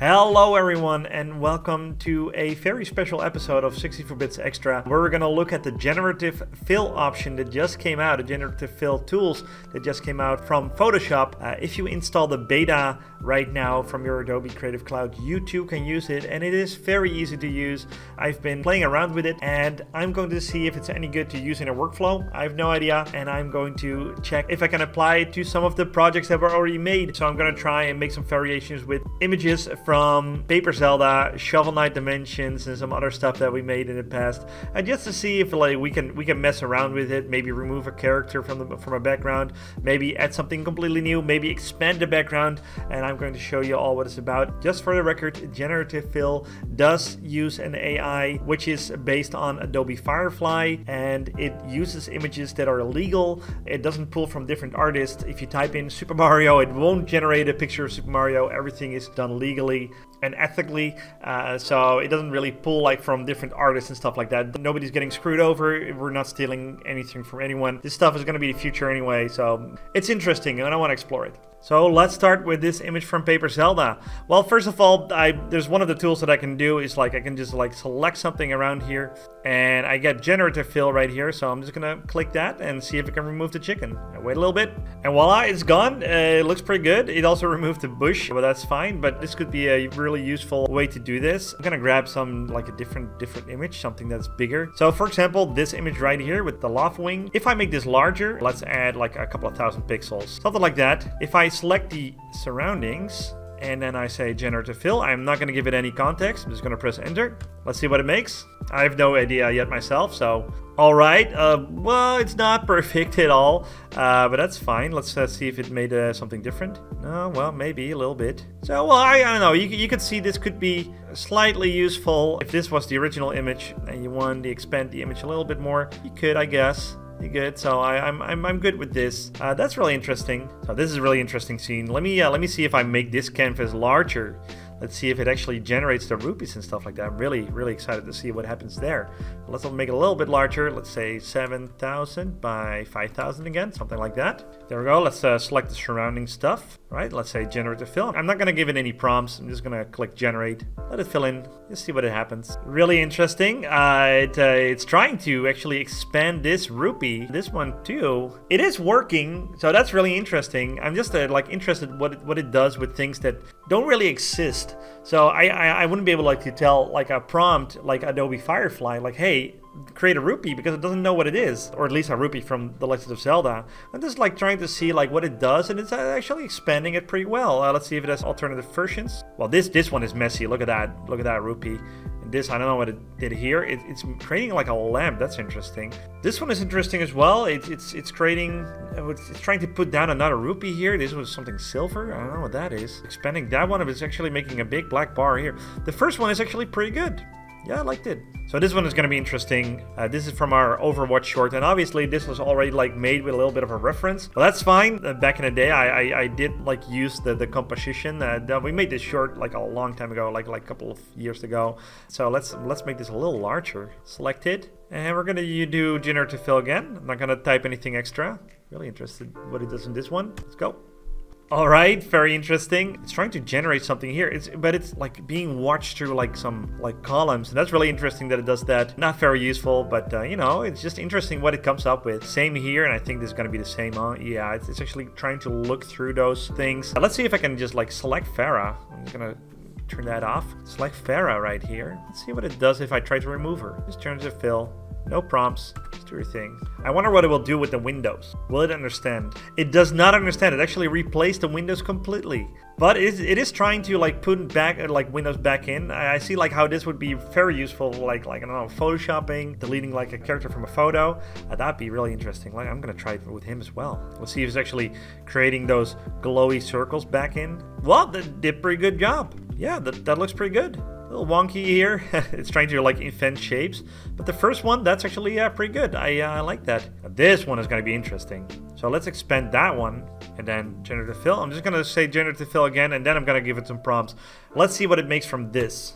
Hello everyone, and welcome to a very special episode of 64 Bits Extra, where we're gonna look at the Generative Fill option that just came out, the Generative Fill tools that just came out from Photoshop. If you install the beta right now from your Adobe Creative Cloud, you too can use it, and it is very easy to use. I've been playing around with it, and I'm going to see if it's any good to use in a workflow. I have no idea, and I'm going to check if I can apply it to some of the projects that were already made. So I'm gonna try and make some variations with images from Paper Zelda, Shovel Knight Dimensions, and some other stuff that we made in the past, and just to see if like we can mess around with it. Maybe remove a character from a background, maybe add something completely new, maybe expand the background, and I'm going to show you all what it's about. Just for the record, Generative Fill does use an AI which is based on Adobe Firefly, and it uses images that are illegal. It doesn't pull from different artists. If you type in Super Mario, it won't generate a picture of Super Mario. Everything is done legally and ethically, so it doesn't really pull like from different artists and stuff like that. Nobody's getting screwed over. We're not stealing anything from anyone. This stuff is going to be the future anyway, so it's interesting and I want to explore it. So let's start with this image from Paper Zelda. Well, first of all, there's one of the tools that I can do is like I can just like select something around here, and I get Generative Fill right here. So I'm just gonna click that and see if I can remove the chicken. I wait a little bit, and voila, it's gone. It looks pretty good. It also removed the bush, but that's fine. But this could be a really useful way to do this. I'm gonna grab some like a different image, something that's bigger. So for example, this image right here with the loft wing. If I make this larger, let's add like a couple of thousand pixels, something like that. If I select the surroundings and then I say Generative Fill, I'm not going to give it any context. I'm just going to press enter. Let's see what it makes. I have no idea yet myself, so all right. Well, it's not perfect at all, but that's fine. Let's see if it made something different. Oh, well, maybe a little bit. So, well, I don't know. You could see this could be slightly useful if this was the original image and you want to expand the image a little bit more. You could, I guess. Good, so I'm good with this. That's really interesting. So this is a really interesting scene. Let me see if I make this canvas larger. Let's see if it actually generates the rupees and stuff like that. I'm really excited to see what happens there. Let's make it a little bit larger. Let's say 7,000 by 5,000 again, something like that. There we go. Let's select the surrounding stuff. All right, let's say Generative Fill. I'm not gonna give it any prompts. I'm just gonna click generate. Let it fill in. Let's see what it happens. Really interesting. It's trying to actually expand this rupee. This one too. It is working, so that's really interesting. I'm just like interested what it does with things that don't really exist. So I wouldn't be able like to tell like a prompt like Adobe Firefly like, hey, create a rupee, because it doesn't know what it is, or at least a rupee from the Legend of Zelda. I'm just like trying to see like what it does, and it's actually expanding it pretty well. Let's see if it has alternative versions. Well, this one is messy. Look at that. Look at that rupee. And this, I don't know what it did here. It's creating like a lamp. That's interesting. This one is interesting as well. It's creating. It's trying to put down another rupee here. This was something silver. I don't know what that is. Expanding that one. It's actually making a big black bar here. The first one is actually pretty good. Yeah, I liked it. So this one is going to be interesting. This is from our Overwatch short, and obviously this was already like made with a little bit of a reference. Well, that's fine. Back in the day, I did like use the composition. We made this short like a long time ago, like a couple of years ago. So let's make this a little larger. Select it, and we're gonna do Generative Fill again. I'm not gonna type anything extra. Really interested what it does in this one. Let's go. All right, very interesting. It's trying to generate something here, but it's like being watched through like some like columns, and that's really interesting that it does that. Not very useful, but you know, it's just interesting what it comes up with. Same here, and I think this is gonna be the same. Yeah, it's actually trying to look through those things. Let's see if I can just like select Farah. I'm just gonna turn that off. Select Farah right here. Let's see what it does if I try to remove her. Just turn to fill. No prompts. Let's do your thing. I wonder what it will do with the windows. Will it understand? It does not understand. It actually replaced the windows completely. But it is trying to like put back like windows back in. I see like how this would be very useful, like I don't know, photoshopping, deleting like a character from a photo. That'd be really interesting. Like I'm gonna try it with him as well. Let's see if it's actually creating those glowy circles back in. Well, that did a pretty good job. Yeah, that looks pretty good. A little wonky here. It's trying to like invent shapes, but the first one, that's actually pretty good. I like that. This one is going to be interesting, so let's expand that one, and then Generative Fill. I'm just going to say Generative Fill again, and then I'm going to give it some prompts. Let's see what it makes from this.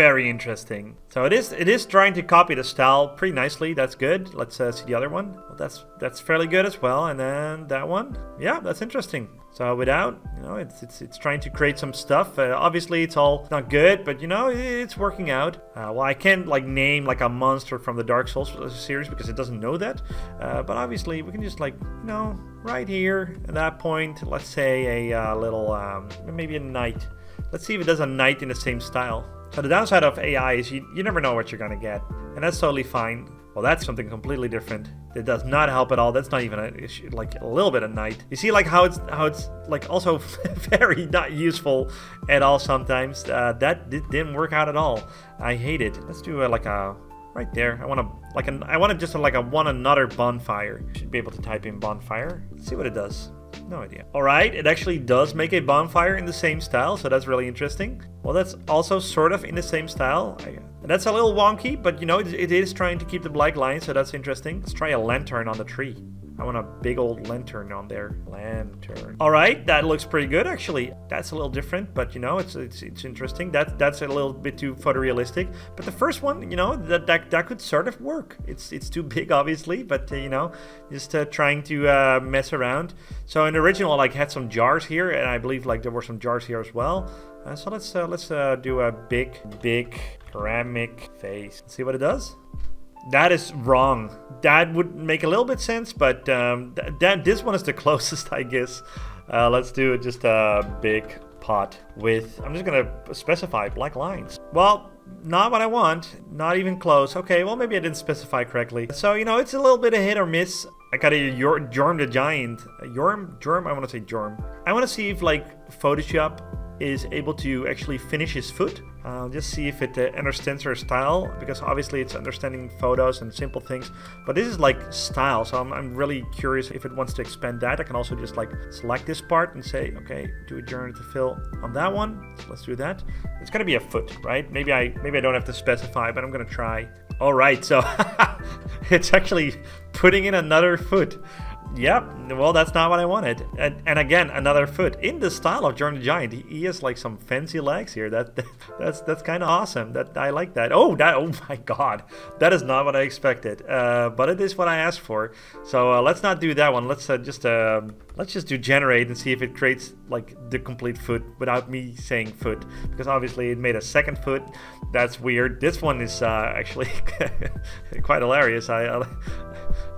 very interesting. So it is trying to copy the style pretty nicely. That's good. Let's see the other one. Well, that's fairly good as well. And then that one, yeah, that's interesting. So without, you know, it's trying to create some stuff. Obviously, it's all not good, but you know, it's working out. Well, I can't like name like a monster from the Dark Souls series because it doesn't know that. But obviously, we can just like, you know, right here at that point, let's say a little, maybe a knight. Let's see if it does a knight in the same style. So the downside of AI is you never know what you're gonna get, and that's totally fine. Well, that's something completely different. That does not help at all. That's not even like a little bit of night. You see, like how it's like also very not useful at all sometimes. That didn't work out at all. I hate it. Let's do like a right there. I want to like an, I want to just like a one another bonfire. Should be able to type in bonfire. Let's see what it does. No idea. All right, it actually does make a bonfire in the same style, so that's really interesting. Well, that's also sort of in the same style. And that's a little wonky, but you know, it is trying to keep the black line, so that's interesting. Let's try a lantern on the tree. I want a big old lantern on there. Lantern. All right, that looks pretty good actually. That's a little different, but you know, it's interesting. That's a little bit too photorealistic. But the first one, you know, that could sort of work. It's too big obviously, but you know, just trying to mess around. So in the original, I like had some jars here, and I believe like there were some jars here as well. So let's do a big ceramic face. Let's see what it does. That is wrong. That would make a little bit sense, but this one is the closest, I guess. Let's do just a big pot with, I'm just gonna specify black lines. Well, not what I want, not even close. Okay, well, maybe I didn't specify correctly. So, you know, it's a little bit of hit or miss. I got a Jorm the Giant. Jorm, I wanna say Jorm. I wanna see if like Photoshop is able to actually finish his foot. Just see if it understands her style, because obviously it's understanding photos and simple things, but this is like style, so I'm really curious if it wants to expand that. I can also just like select this part and say, okay, do a journey to fill on that one. So let's do that. It's gonna be a foot, right? Maybe I don't have to specify, but I'm gonna try. All right, so it's actually putting in another foot. Yep, well, that's not what I wanted. And again, another foot in the style of Journey the Giant. He has like some fancy legs here. That's kind of awesome. That I like that. Oh my God, that is not what I expected. But it is what I asked for. So let's not do that one. Let's just do generate and see if it creates like the complete foot without me saying foot, because obviously it made a second foot. That's weird. This one is actually quite hilarious. I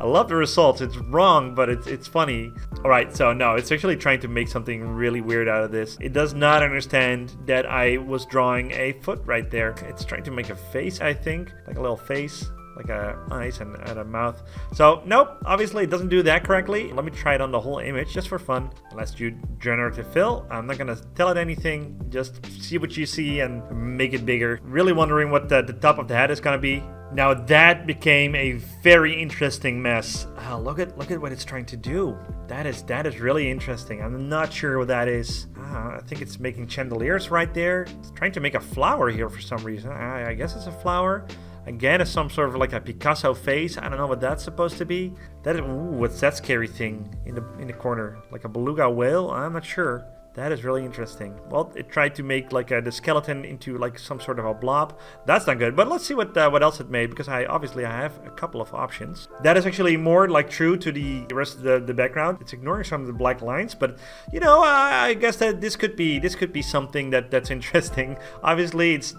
love the results. It's wrong, but it's funny. All right, so no, it's actually trying to make something really weird out of this. It does not understand that I was drawing a foot right there. It's trying to make a face, I think, like a little face, like a eyes and a mouth. So nope, obviously it doesn't do that correctly. Let me try it on the whole image just for fun. Let's do generative fill. I'm not gonna tell it anything. Just see what you see and make it bigger. Really wondering what the top of the head is gonna be. Now that became a very interesting mess. Oh, look at what it's trying to do. That is really interesting. I'm not sure what that is. I think it's making chandeliers right there. It's trying to make a flower here for some reason. I guess it's a flower. Again, it's some sort of like a Picasso face. I don't know what that's supposed to be. That is, ooh, what's that scary thing in the corner? Like a beluga whale? I'm not sure. That is really interesting. Well, it tried to make like the skeleton into like some sort of a blob. That's not good. But let's see what else it made, because I have a couple of options. That is actually more like true to the rest of the background. It's ignoring some of the black lines, but you know, I guess that this could be something that's interesting. Obviously, it's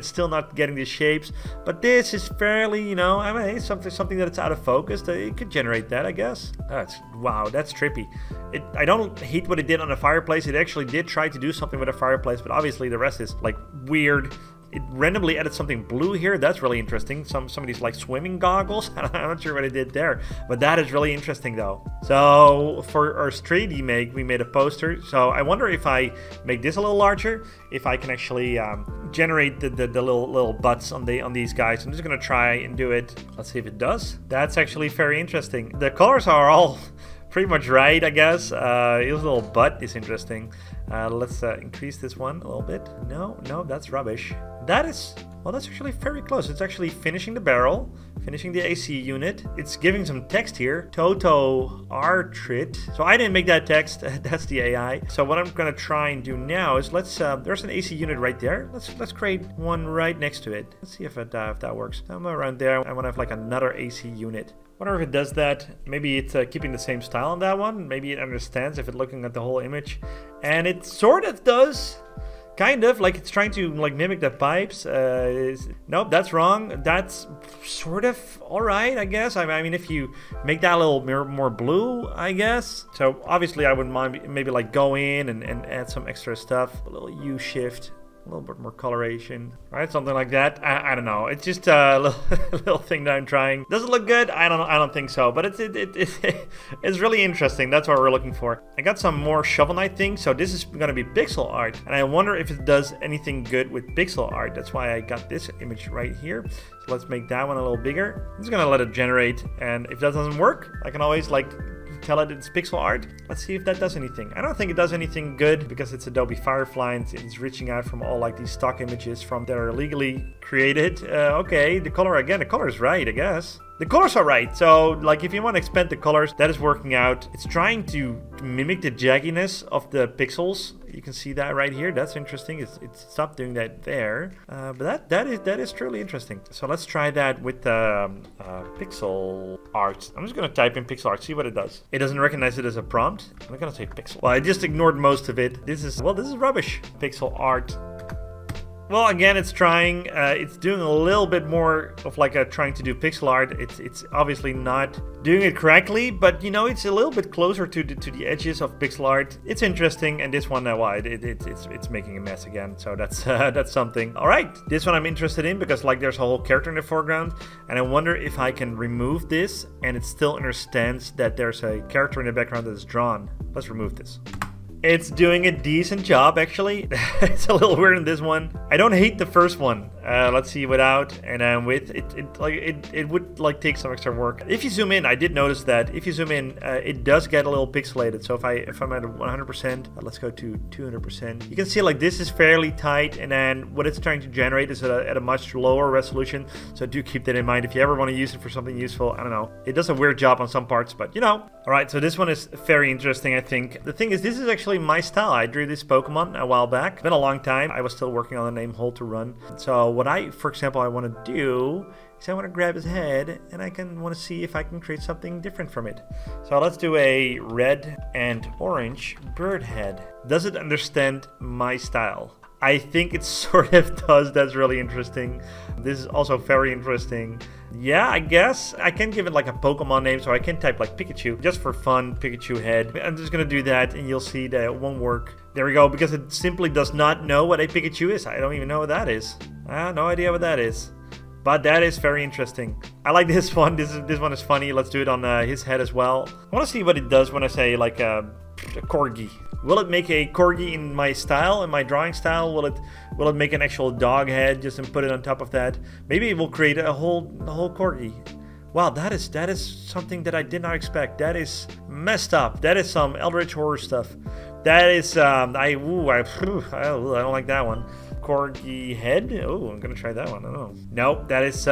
still not getting the shapes, but this is fairly, you know, I mean, something that's out of focus. It could generate that, I guess. Wow, that's trippy. I don't hate what it did on the fireplace. It actually did try to do something with a fireplace, but obviously the rest is like weird. It randomly added something blue here. That's really interesting. Somebody's like swimming goggles. I'm not sure what it did there, but that is really interesting though. So for our 3D make, we made a poster. So I wonder if I make this a little larger, if I can actually generate the little butts on these guys. I'm just gonna try and do it. Let's see if it does. That's actually very interesting. The colors are all pretty much right, I guess. His little butt is interesting. Let's increase this one a little bit. No, that's rubbish. That is, well, that's actually very close. It's actually finishing the barrel, finishing the AC unit. It's giving some text here, Toto Artrit. So I didn't make that text, that's the AI. So what I'm gonna try and do now is let's, there's an AC unit right there. Let's create one right next to it. Let's see if that works. I'm around there, I wanna have like another AC unit. Wonder if it does that. Maybe it's keeping the same style on that one. Maybe it understands if it's looking at the whole image. And it sort of does. Kind of, like it's trying to like mimic the pipes. Nope, that's wrong. That's sort of all right, I guess. I mean, if you make that a little more blue, I guess. So obviously I wouldn't mind maybe like go in and add some extra stuff. A little U shift. A little bit more coloration, right? Something like that. I don't know. It's just a little thing that I'm trying. Does it look good? I don't think so. But it's really interesting. That's what we're looking for. I got some more Shovel Knight things. So this is going to be pixel art, and I wonder if it does anything good with pixel art. That's why I got this image right here. So let's make that one a little bigger. I'm just going to let it generate, and if that doesn't work, I can always like tell it it's pixel art. Let's see if that does anything. I don't think it does anything good because it's Adobe Firefly and it's reaching out from all like these stock images from that are legally created. Okay, the color again, the color is right, I guess. The colors are right, so like if you want to expand the colors, that is working out. It's trying to mimic the jagginess of the pixels. You can see that right here. That's interesting. It stopped doing that there, but that is truly interesting. So let's try that with pixel art. I'm just gonna type in pixel art, see what it does. It doesn't recognize it as a prompt. I'm gonna say pixel. Well, I just ignored most of it. This is rubbish. Pixel art. Well, again, it's trying, it's doing a little bit more of like trying to do pixel art. It's obviously not doing it correctly, but you know, it's a little bit closer to the edges of pixel art. It's interesting, and this one, it's making a mess again. So that's something. All right, this one I'm interested in because like there's a whole character in the foreground, and I wonder if I can remove this and it still understands that there's a character in the background that is drawn. Let's remove this. It's doing a decent job, actually. It's a little weird in this one. I don't hate the first one. Let's see without and with. It would like take some extra work. If you zoom in, I did notice that. If you zoom in, it does get a little pixelated. So if I'm at 100%, let's go to 200%. You can see like this is fairly tight, and then what it's trying to generate is at a much lower resolution. So do keep that in mind if you ever want to use it for something useful. I don't know. It does a weird job on some parts, but you know. All right, so this one is very interesting, I think. The thing is, this is actually my style. I drew this Pokemon a while back. It's been a long time. I was still working on the name Hole to Run. So what I, for example, I want to do is I want to grab his head, and I can want to see if I can create something different from it. So let's do a red and orange bird head. Does it understand my style? I think it sort of does. That's really interesting. This is also very interesting. Yeah, I guess I can give it like a Pokemon name, so I can type like Pikachu just for fun. Pikachu head. I'm just gonna do that, and you'll see that it won't work. There we go, because it simply does not know what a Pikachu is. I don't even know what that is. I have no idea what that is, but that is very interesting. I like this one. This one is funny. Let's do it on his head as well. I want to see what it does when I say like a Corgi. Will it make a Corgi in my style, in my drawing style? Will it make an actual dog head just and put it on top of that? Maybe it will create a whole Corgi. Wow, that is something that I did not expect. That is messed up. That is some Eldritch horror stuff. That is I don't like that one. Corgi head. Oh, I'm gonna try that one. I don't know. Nope, that is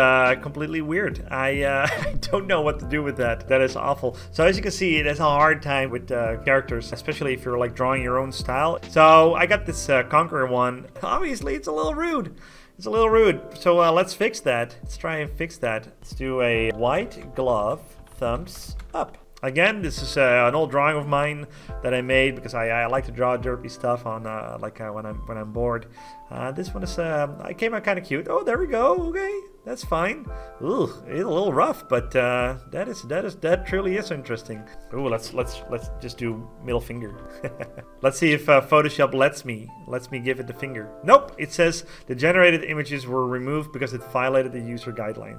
completely weird. I don't know what to do with that. That is awful. So as you can see, it has a hard time with characters, especially if you're like drawing your own style. So I got this Conqueror one. Obviously, it's a little rude. It's a little rude. So let's fix that. Let's try and fix that. Let's do a white glove, thumbs up. Again, this is an old drawing of mine that I made because I like to draw derpy stuff on when I'm bored. This one is it came out kind of cute. Oh, there we go. Okay, that's fine. Ooh, it's a little rough, but that truly is interesting. Ooh, let's just do middle finger. Let's see if Photoshop lets me give it the finger. Nope, it says the generated images were removed because it violated the user guideline.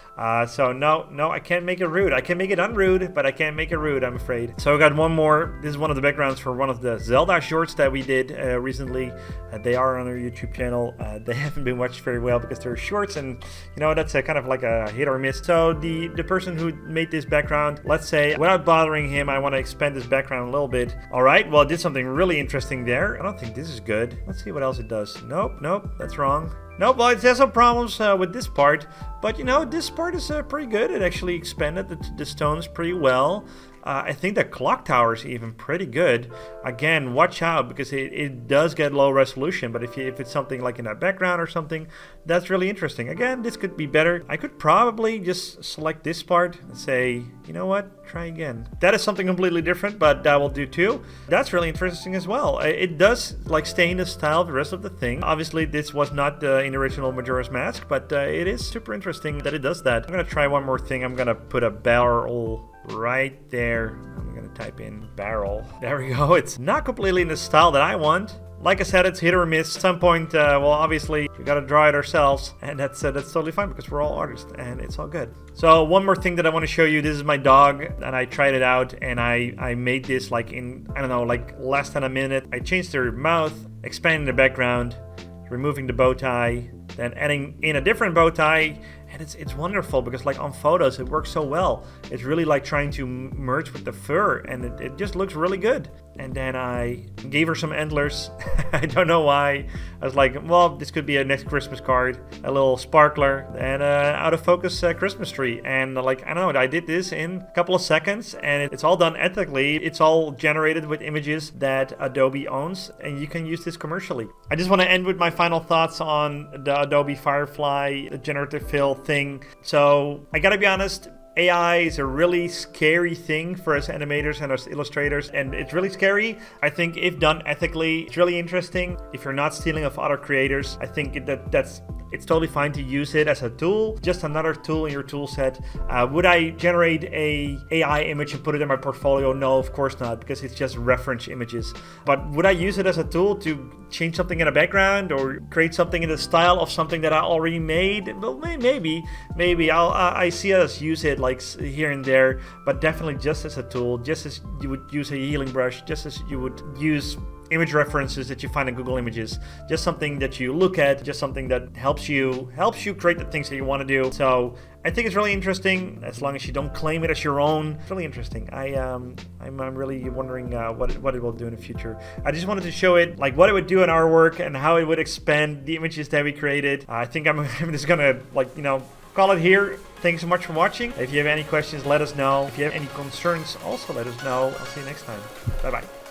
So no, I can't make it rude. I can make it unrude, but I can't make it rude. it, I'm afraid. So I got one more. This is one of the backgrounds for one of the Zelda shorts that we did recently. They are on our YouTube channel. They haven't been watched very well because they're shorts, and you know, that's a kind of like a hit or miss. So the person who made this background, let's say, without bothering him, I want to expand this background a little bit. All right, well, I did something really interesting there. I don't think this is good. Let's see what else it does. Nope, that's wrong. Nope, well, it has some problems with this part, but you know, this part is pretty good. It actually expanded the stones pretty well. I think the clock tower is even pretty good. Again, watch out, because it does get low resolution, but if it's something like in that background or something, that's really interesting. Again, this could be better. I could probably just select this part and say, you know what, try again. That is something completely different, but that will do too. That's really interesting as well. It does like stay in the style of the rest of the thing. Obviously, this was not in the original Majora's Mask, but it is super interesting that it does that. I'm gonna try one more thing. I'm gonna put a barrel right there. I'm gonna type in barrel. There we go. It's not completely in the style that I want. Like I said, it's hit or miss. At some point, well, obviously, we gotta draw it ourselves, and that's totally fine because we're all artists, and it's all good. So one more thing that I want to show you. This is my dog, and I tried it out, and I made this like in, I don't know, like less than a minute. I changed her mouth, expanding the background, removing the bow tie, then adding in a different bow tie. And it's wonderful because like on photos, it works so well. It's really like trying to merge with the fur, and it just looks really good. And then I gave her some antlers. I don't know why. I was like, well, this could be a next Christmas card, a little sparkler, and out of focus Christmas tree. And like, I don't know, I did this in a couple of seconds, and it's all done ethically. It's all generated with images that Adobe owns, and you can use this commercially. I just want to end with my final thoughts on the Adobe Firefly, the Generative Fill thing. So I gotta be honest, AI is a really scary thing for us animators and us illustrators, and it's really scary. I think if done ethically, it's really interesting. If you're not stealing off other creators, I think it's totally fine to use it as a tool, just another tool in your tool set. Would I generate a AI image and put it in my portfolio? No, of course not, because it's just reference images. But would I use it as a tool to change something in a background or create something in the style of something that I already made? Well, maybe. I see us use it like here and there, but definitely just as a tool, just as you would use a healing brush, just as you would use image references that you find in Google Images, just something that you look at, just something that helps you create the things that you want to do. So I think it's really interesting, as long as you don't claim it as your own. It's really interesting. I'm really wondering what it will do in the future. I just wanted to show it, like what it would do in our work and how it would expand the images that we created. I think I'm just gonna, like, you know, call it here. Thanks so much for watching. If you have any questions, let us know. If you have any concerns, also let us know. I'll see you next time. Bye bye.